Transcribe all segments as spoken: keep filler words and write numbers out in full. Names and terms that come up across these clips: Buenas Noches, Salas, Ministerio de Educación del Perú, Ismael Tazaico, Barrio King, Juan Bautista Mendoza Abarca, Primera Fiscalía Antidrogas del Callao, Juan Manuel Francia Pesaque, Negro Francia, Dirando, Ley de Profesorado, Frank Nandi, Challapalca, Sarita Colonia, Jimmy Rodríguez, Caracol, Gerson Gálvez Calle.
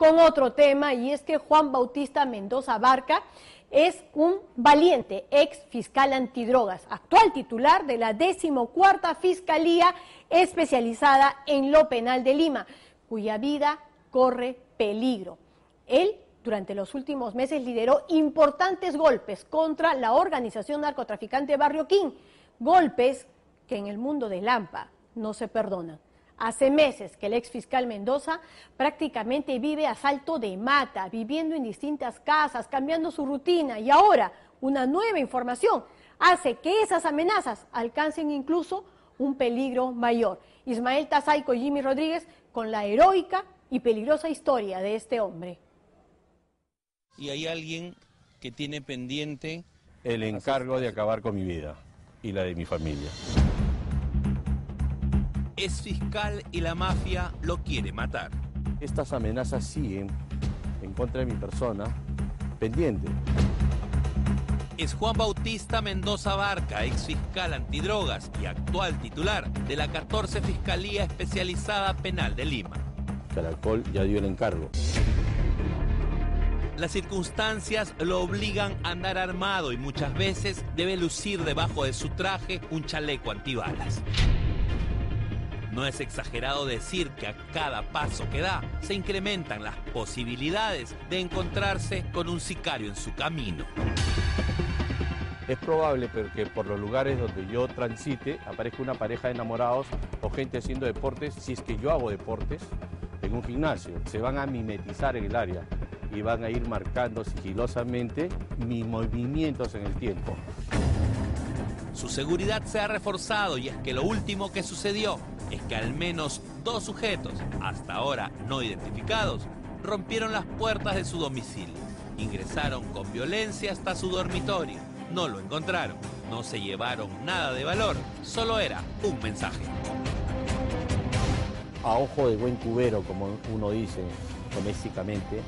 con otro tema, y es que Juan Bautista Mendoza Abarca es un valiente ex fiscal antidrogas, actual titular de la decimocuarta Fiscalía Especializada en lo Penal de Lima, cuya vida corre peligro. Él, durante los últimos meses, lideró importantes golpes contra la organización narcotraficante Barrio King, golpes que en el mundo del AMPA no se perdonan. Hace meses que el ex fiscal Mendoza prácticamente vive a salto de mata, viviendo en distintas casas, cambiando su rutina, y ahora una nueva información hace que esas amenazas alcancen incluso un peligro mayor. Ismael Tazaico y Jimmy Rodríguez con la heroica y peligrosa historia de este hombre. Y hay alguien que tiene pendiente el encargo de acabar con mi vida y la de mi familia. Es fiscal y la mafia lo quiere matar. Estas amenazas siguen en contra de mi persona, pendiente. Es Juan Bautista Mendoza Abarca, ex fiscal antidrogas y actual titular de la catorce Fiscalía Especializada Penal de Lima. Caracol ya dio el encargo. Las circunstancias lo obligan a andar armado y muchas veces debe lucir debajo de su traje un chaleco antibalas. No es exagerado decir que a cada paso que da se incrementan las posibilidades de encontrarse con un sicario en su camino. Es probable que por los lugares donde yo transite aparezca una pareja de enamorados o gente haciendo deportes, si es que yo hago deportes, en un gimnasio. Se van a mimetizar en el área y van a ir marcando sigilosamente mis movimientos en el tiempo. Su seguridad se ha reforzado, y es que lo último que sucedió es que al menos dos sujetos, hasta ahora no identificados, rompieron las puertas de su domicilio. Ingresaron con violencia hasta su dormitorio. No lo encontraron, no se llevaron nada de valor, solo era un mensaje. A ojo de buen cubero, como uno dice domésticamente,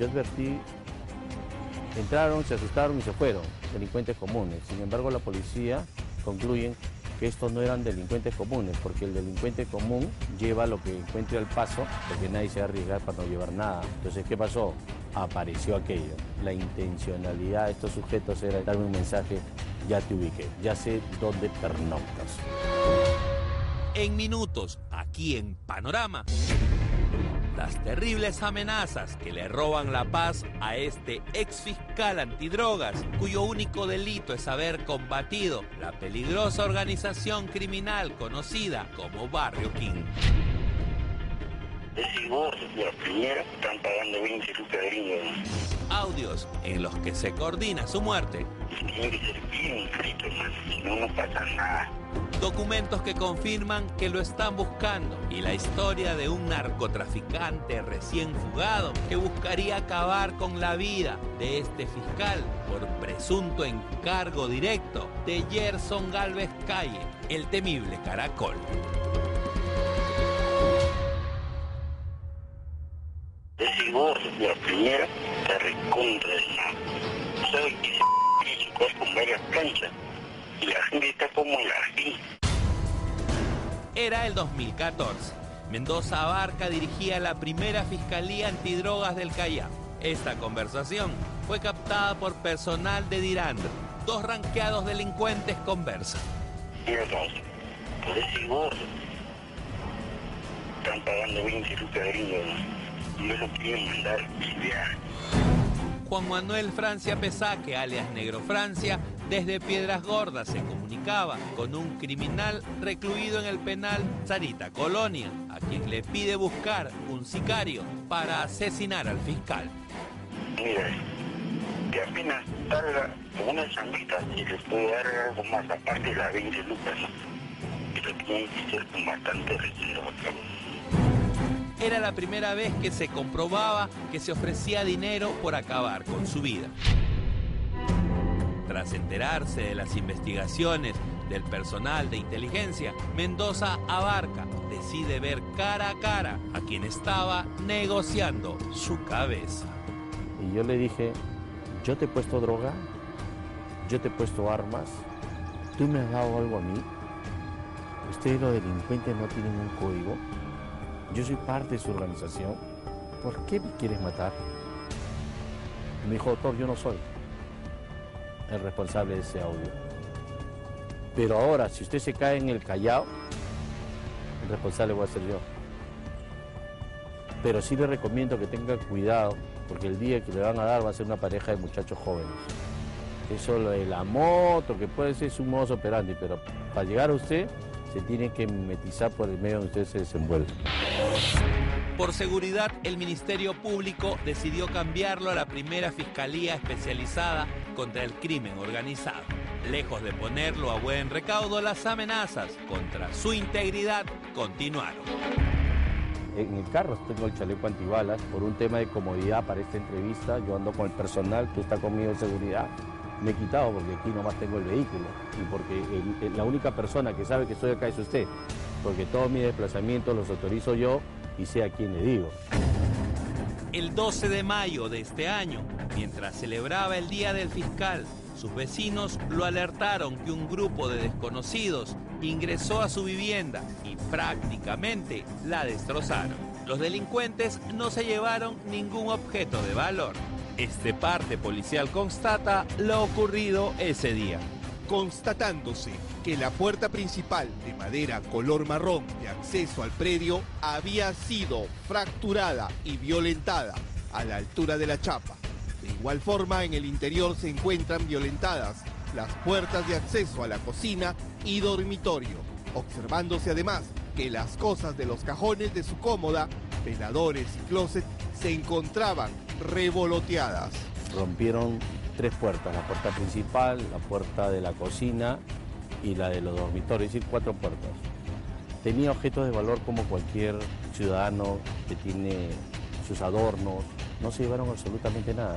yo advertí, entraron, se asustaron y se fueron, delincuentes comunes. Sin embargo, la policía concluyen que estos no eran delincuentes comunes, porque el delincuente común lleva lo que encuentre al paso, porque nadie se va a arriesgar para no llevar nada. Entonces, ¿qué pasó? Apareció aquello. La intencionalidad de estos sujetos era darme un mensaje: ya te ubiqué, ya sé dónde pernoctas. En minutos, aquí en Panorama, las terribles amenazas que le roban la paz a este ex fiscal antidrogas, cuyo único delito es haber combatido la peligrosa organización criminal conocida como Barrio King. Si vos y los primeros están pagando veinte lucas de gringo. Audios en los que se coordina su muerte. Tiene que ser bien escrito, man, si no, no pasa nada. Documentos que confirman que lo están buscando y la historia de un narcotraficante recién fugado que buscaría acabar con la vida de este fiscal por presunto encargo directo de Gerson Gálvez Calle, el temible Caracol. Si vos de la primera te recontra de nada, sabes que se puede con varias planchas y la gente está como en la gente. Era el dos mil catorce. Mendoza Abarca dirigía la primera Fiscalía Antidrogas del Callao. Esta conversación fue captada por personal de Dirando. Dos ranqueados delincuentes conversan. Mira, entonces, por ese gordo están pagando veinte lucas de gringo. No lo quieren mandar idear. Juan Manuel Francia Pesaque, alias Negro Francia, desde Piedras Gordas se comunicaba con un criminal recluido en el penal Sarita Colonia, a quien le pide buscar un sicario para asesinar al fiscal. Mira, que apenas tarda una chambita y les puedo dar algo más aparte de las veinte lucas, pero tienen que ser con bastante retiro. Era la primera vez que se comprobaba que se ofrecía dinero por acabar con su vida. Tras enterarse de las investigaciones del personal de inteligencia, Mendoza Abarca decide ver cara a cara a quien estaba negociando su cabeza. Y yo le dije: yo te he puesto droga, yo te he puesto armas, tú me has dado algo a mí, ustedes los delincuentes no tienen un código. Yo soy parte de su organización, ¿por qué me quieres matar? Y me dijo, doctor, yo no soy el responsable de ese audio. Pero ahora, si usted se cae en el Callao, el responsable voy a ser yo. Pero sí le recomiendo que tenga cuidado, porque el día que le van a dar va a ser una pareja de muchachos jóvenes. Eso de la moto, que puede ser su modus operandi, pero para llegar a usted se tiene que mimetizar por el medio donde usted se desenvuelve. Por seguridad, el Ministerio Público decidió cambiarlo a la primera Fiscalía Especializada contra el Crimen Organizado. Lejos de ponerlo a buen recaudo, las amenazas contra su integridad continuaron. En el carro tengo el chaleco antibalas por un tema de comodidad para esta entrevista. Yo ando con el personal, tú estás conmigo en seguridad. Me he quitado porque aquí nomás tengo el vehículo y porque el, el, la única persona que sabe que estoy acá es usted, porque todos mis desplazamientos los autorizo yo y sé a quién le digo. El doce de mayo de este año, mientras celebraba el Día del Fiscal, sus vecinos lo alertaron que un grupo de desconocidos ingresó a su vivienda y prácticamente la destrozaron. Los delincuentes no se llevaron ningún objeto de valor. Este parte policial constata lo ocurrido ese día. Constatándose que la puerta principal de madera color marrón de acceso al predio había sido fracturada y violentada a la altura de la chapa. De igual forma, en el interior se encuentran violentadas las puertas de acceso a la cocina y dormitorio, observándose además que las cosas de los cajones de su cómoda, veladores y closet se encontraban revoloteadas. Rompieron tres puertas, la puerta principal, la puerta de la cocina y la de los dormitorios, es decir, cuatro puertas. Tenía objetos de valor como cualquier ciudadano que tiene sus adornos, no se llevaron absolutamente nada,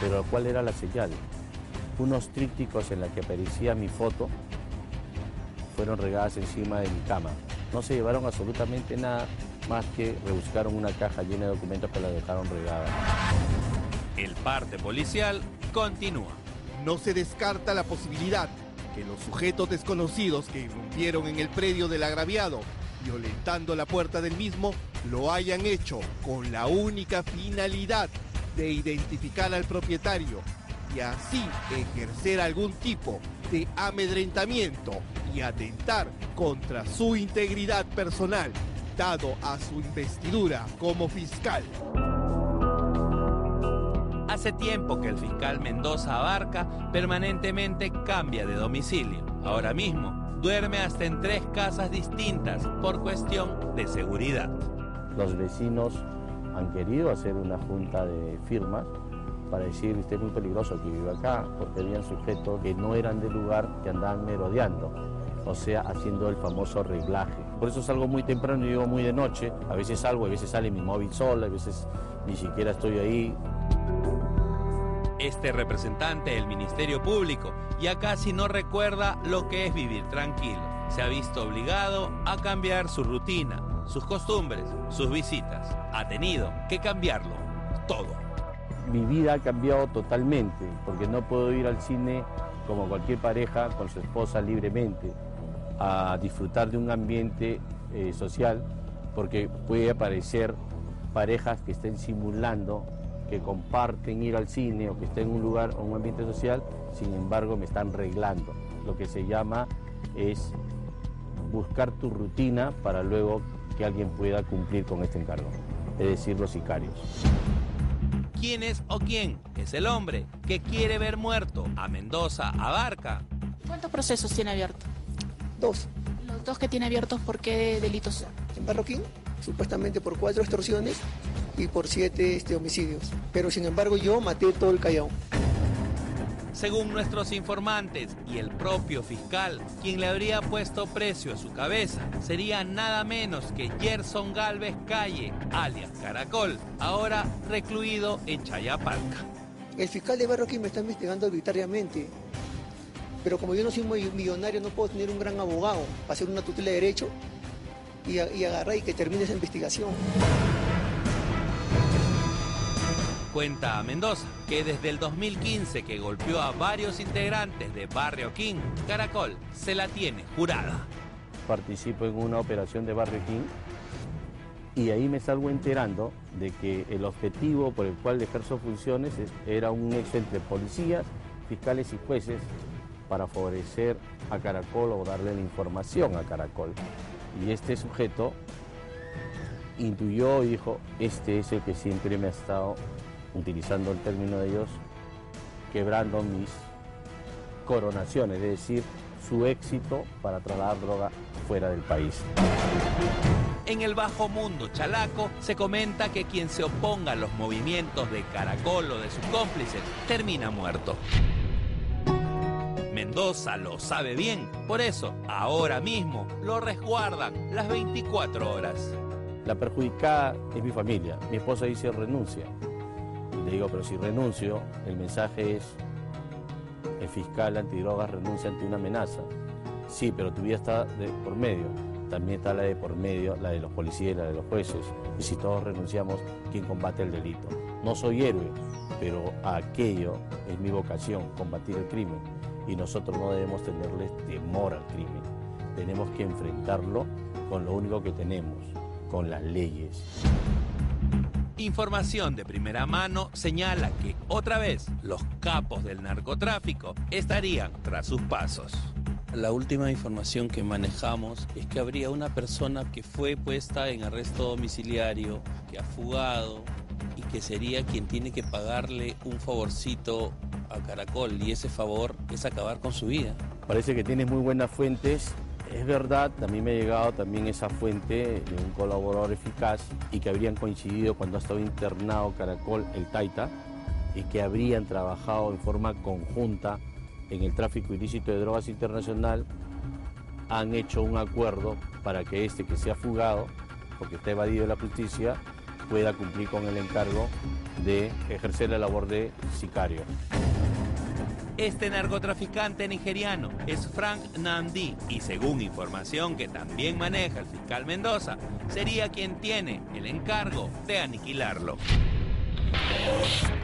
pero ¿cuál era la señal? Unos trípticos en los que aparecía mi foto fueron regadas encima de mi cama. No se llevaron absolutamente nada, más que rebuscaron una caja llena de documentos que la dejaron regada. El parte policial continúa. No se descarta la posibilidad que los sujetos desconocidos que irrumpieron en el predio del agraviado, violentando la puerta del mismo, lo hayan hecho con la única finalidad de identificar al propietario y así ejercer algún tipo de amedrentamiento y atentar contra su integridad personal, dado a su investidura como fiscal. Hace tiempo que el fiscal Mendoza Abarca permanentemente cambia de domicilio. Ahora mismo duerme hasta en tres casas distintas por cuestión de seguridad. Los vecinos han querido hacer una junta de firmas para decir, usted es muy peligroso que vive acá, porque habían sujetos que no eran del lugar, que andaban merodeando, o sea, haciendo el famoso reglaje. Por eso salgo muy temprano y llego muy de noche. A veces salgo, a veces sale mi móvil sola, a veces ni siquiera estoy ahí. Este representante del Ministerio Público ya casi no recuerda lo que es vivir tranquilo. Se ha visto obligado a cambiar su rutina, sus costumbres, sus visitas. Ha tenido que cambiarlo todo. Mi vida ha cambiado totalmente, porque no puedo ir al cine como cualquier pareja con su esposa libremente, a disfrutar de un ambiente eh, social, porque puede aparecer parejas que estén simulando que comparten ir al cine o que estén en un lugar o un ambiente social, sin embargo me están reglando. Lo que se llama es buscar tu rutina para luego que alguien pueda cumplir con este encargo, es decir, los sicarios. ¿Quién es o quién es el hombre que quiere ver muerto a Mendoza Abarca? ¿Cuántos procesos tiene abierto? Dos. ¿Los dos que tiene abiertos por qué delitos? En Barrio King, supuestamente por cuatro extorsiones y por siete este, homicidios. Pero sin embargo yo maté todo el Callao. Según nuestros informantes y el propio fiscal, quien le habría puesto precio a su cabeza sería nada menos que Gerson Gálvez Calle, alias Caracol, ahora recluido en Challapalca. El fiscal de Barrio King me está investigando arbitrariamente. Pero como yo no soy muy millonario, no puedo tener un gran abogado para hacer una tutela de derecho y, y agarrar y que termine esa investigación. Cuenta a Mendoza que desde el dos mil quince que golpeó a varios integrantes de Barrio King, Caracol se la tiene jurada. Participo en una operación de Barrio King y ahí me salgo enterando de que el objetivo por el cual ejerzo funciones era un nexo entre policías, fiscales y jueces para favorecer a Caracol o darle la información a Caracol. Y este sujeto intuyó y dijo, este es el que siempre me ha estado, utilizando el término de ellos, quebrando mis coronaciones, es decir, su éxito para trasladar droga fuera del país. En el bajo mundo chalaco se comenta que quien se oponga a los movimientos de Caracol o de sus cómplices termina muerto. Mendoza lo sabe bien, por eso ahora mismo lo resguardan las veinticuatro horas. La perjudicada es mi familia, mi esposa dice renuncia. Le digo, pero si renuncio, el mensaje es, el fiscal antidrogas renuncia ante una amenaza. Sí, pero tu vida está de por medio, también está la de por medio, la de los policías y la de los jueces. Y si todos renunciamos, ¿quién combate el delito? No soy héroe, pero aquello es mi vocación, combatir el crimen. Y nosotros no debemos tenerle temor al crimen, tenemos que enfrentarlo con lo único que tenemos, con las leyes. Información de primera mano señala que, otra vez, los capos del narcotráfico estarían tras sus pasos. La última información que manejamos es que habría una persona que fue puesta en arresto domiciliario, que ha fugado y que sería quien tiene que pagarle un favorcito a Caracol, y ese favor es acabar con su vida. Parece que tienes muy buenas fuentes. Es verdad, a mí me ha llegado también esa fuente de un colaborador eficaz y que habrían coincidido cuando ha estado internado Caracol, el Taita, y que habrían trabajado en forma conjunta en el tráfico ilícito de drogas internacional. Han hecho un acuerdo para que este que se ha fugado, porque está evadido de la justicia, pueda cumplir con el encargo de ejercer la labor de sicario. Este narcotraficante nigeriano es Frank Nandi y, según información que también maneja el fiscal Mendoza, sería quien tiene el encargo de aniquilarlo.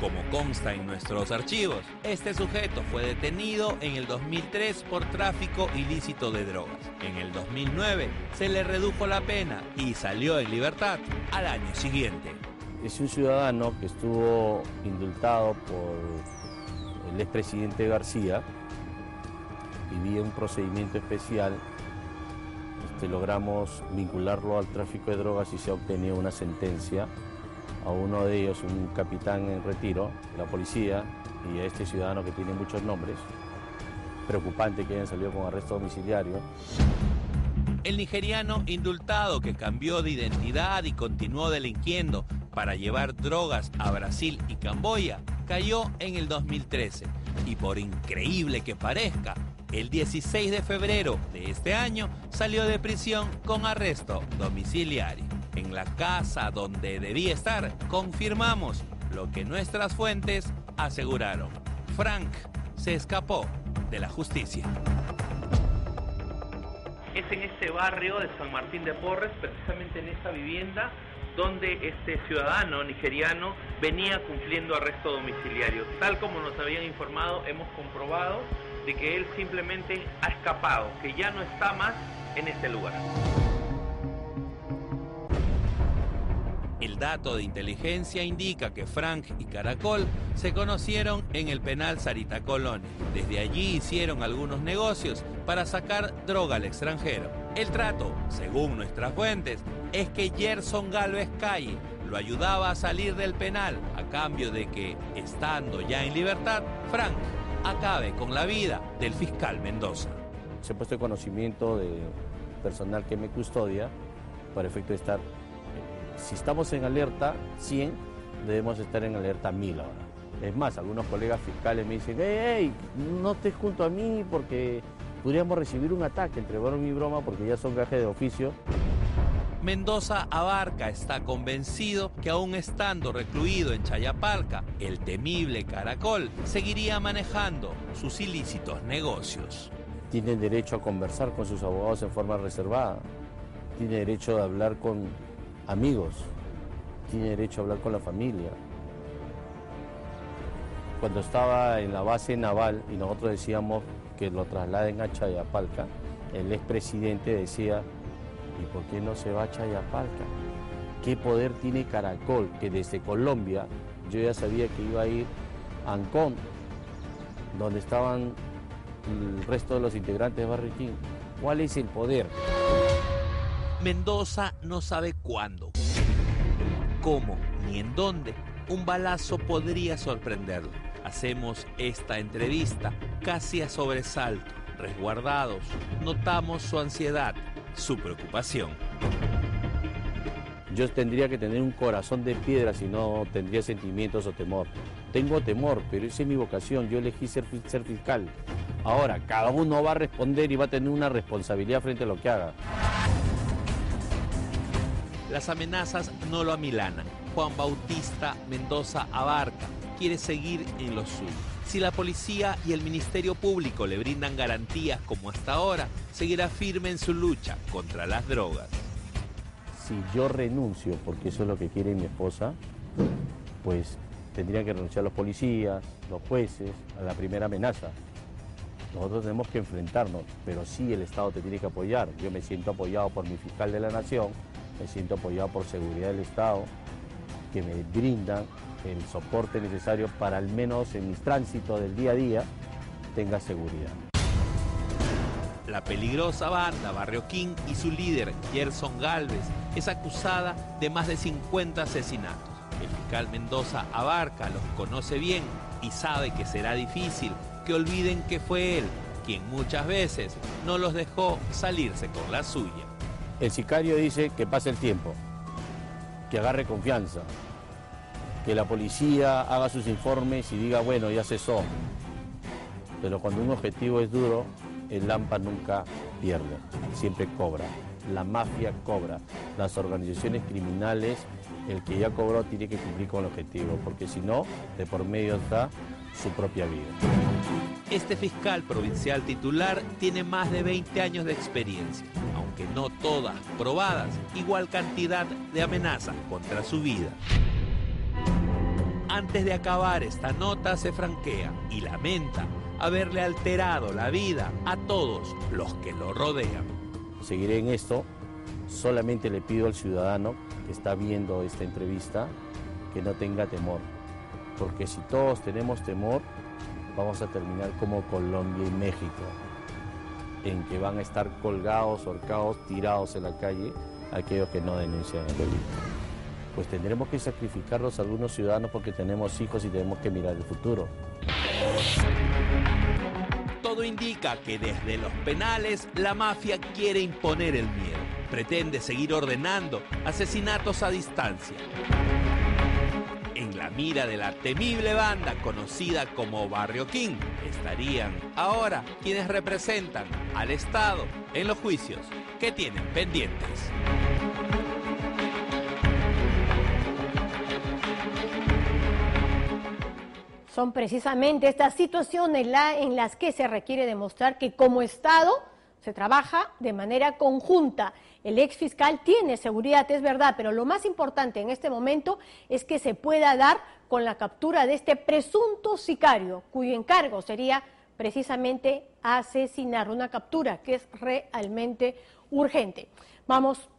Como consta en nuestros archivos, este sujeto fue detenido en el dos mil tres por tráfico ilícito de drogas. En el dos mil nueve se le redujo la pena y salió en libertad al año siguiente. Es un ciudadano que estuvo indultado por el expresidente García, vivía un procedimiento especial, este, logramos vincularlo al tráfico de drogas y se ha obtenido una sentencia a uno de ellos, un capitán en retiro, la policía, y a este ciudadano que tiene muchos nombres. Preocupante que hayan salido con arresto domiciliario. El nigeriano indultado que cambió de identidad y continuó delinquiendo para llevar drogas a Brasil y Camboya, cayó en el dos mil trece y, por increíble que parezca, el dieciséis de febrero de este año salió de prisión con arresto domiciliario. En la casa donde debía estar, confirmamos lo que nuestras fuentes aseguraron. Frank se escapó de la justicia. Es en este barrio de San Martín de Porres, precisamente en esta vivienda, donde este ciudadano nigeriano venía cumpliendo arresto domiciliario. Tal como nos habían informado, hemos comprobado de que él simplemente ha escapado, que ya no está más en este lugar. El dato de inteligencia indica que Frank y Caracol se conocieron en el penal Sarita Colonia. Desde allí hicieron algunos negocios para sacar droga al extranjero. El trato, según nuestras fuentes, es que Gerson Gálvez Calle lo ayudaba a salir del penal a cambio de que, estando ya en libertad, Frank acabe con la vida del fiscal Mendoza. Se ha puesto en conocimiento de personal que me custodia para efecto de estar... Si estamos en alerta cien, debemos estar en alerta mil ahora. Es más, algunos colegas fiscales me dicen, ¡Ey, ey, no estés junto a mí porque podríamos recibir un ataque! Entre broma y broma, porque ya son gajes de oficio. Mendoza Abarca está convencido que, aún estando recluido en Challapalca, el temible Caracol seguiría manejando sus ilícitos negocios. Tienen derecho a conversar con sus abogados en forma reservada. Tiene derecho a hablar con amigos, tiene derecho a hablar con la familia. Cuando estaba en la base naval y nosotros decíamos que lo trasladen a Challapalca, el expresidente decía, ¿y por qué no se va a Challapalca? qué poder tiene Caracol, que desde Colombia yo ya sabía que iba a ir a Ancón, donde estaban el resto de los integrantes de Barrio King. ¿Cuál es el poder? Mendoza no sabe cuándo, cómo ni en dónde un balazo podría sorprenderlo. Hacemos esta entrevista casi a sobresalto, resguardados. Notamos su ansiedad, su preocupación. Yo tendría que tener un corazón de piedra si no tendría sentimientos o temor. Tengo temor, pero esa es mi vocación. Yo elegí ser, ser fiscal. Ahora, cada uno va a responder y va a tener una responsabilidad frente a lo que haga. Las amenazas no lo amilanan. Juan Bautista Mendoza Abarca quiere seguir en lo suyo. Si la policía y el Ministerio Público le brindan garantías como hasta ahora, seguirá firme en su lucha contra las drogas. Si yo renuncio, porque eso es lo que quiere mi esposa, pues tendrían que renunciar los policías, los jueces, a la primera amenaza. Nosotros tenemos que enfrentarnos, pero sí el Estado te tiene que apoyar. Yo me siento apoyado por mi fiscal de la Nación, me siento apoyado por Seguridad del Estado, que me brindan el soporte necesario para al menos en mis tránsitos del día a día tenga seguridad. La peligrosa banda Barrio King y su líder Gerson Gálvez es acusada de más de cincuenta asesinatos. El fiscal Mendoza Abarca los conoce bien y sabe que será difícil que olviden que fue él quien muchas veces no los dejó salirse con la suya. El sicario dice que pase el tiempo, que agarre confianza, que la policía haga sus informes y diga, bueno, ya cesó. Pero cuando un objetivo es duro, el AMPA nunca pierde, siempre cobra. La mafia cobra, las organizaciones criminales, el que ya cobró tiene que cumplir con el objetivo, porque si no, de por medio está su propia vida. Este fiscal provincial titular tiene más de veinte años de experiencia, aunque no todas probadas, igual cantidad de amenazas contra su vida. Antes de acabar esta nota se franquea y lamenta haberle alterado la vida a todos los que lo rodean. Seguiré en esto, solamente le pido al ciudadano que está viendo esta entrevista que no tenga temor, porque si todos tenemos temor, vamos a terminar como Colombia y México, en que van a estar colgados, horcados, tirados en la calle aquellos que no denuncian el delito. Pues tendremos que sacrificarlos a algunos ciudadanos porque tenemos hijos y tenemos que mirar el futuro. Todo indica que desde los penales la mafia quiere imponer el miedo. Pretende seguir ordenando asesinatos a distancia. En la mira de la temible banda conocida como Barrio King estarían ahora quienes representan al Estado en los juicios que tienen pendientes. Son precisamente estas situaciones en las que se requiere demostrar que como Estado se trabaja de manera conjunta. El exfiscal tiene seguridad, es verdad, pero lo más importante en este momento es que se pueda dar con la captura de este presunto sicario, cuyo encargo sería precisamente asesinar, una captura que es realmente urgente. Vamos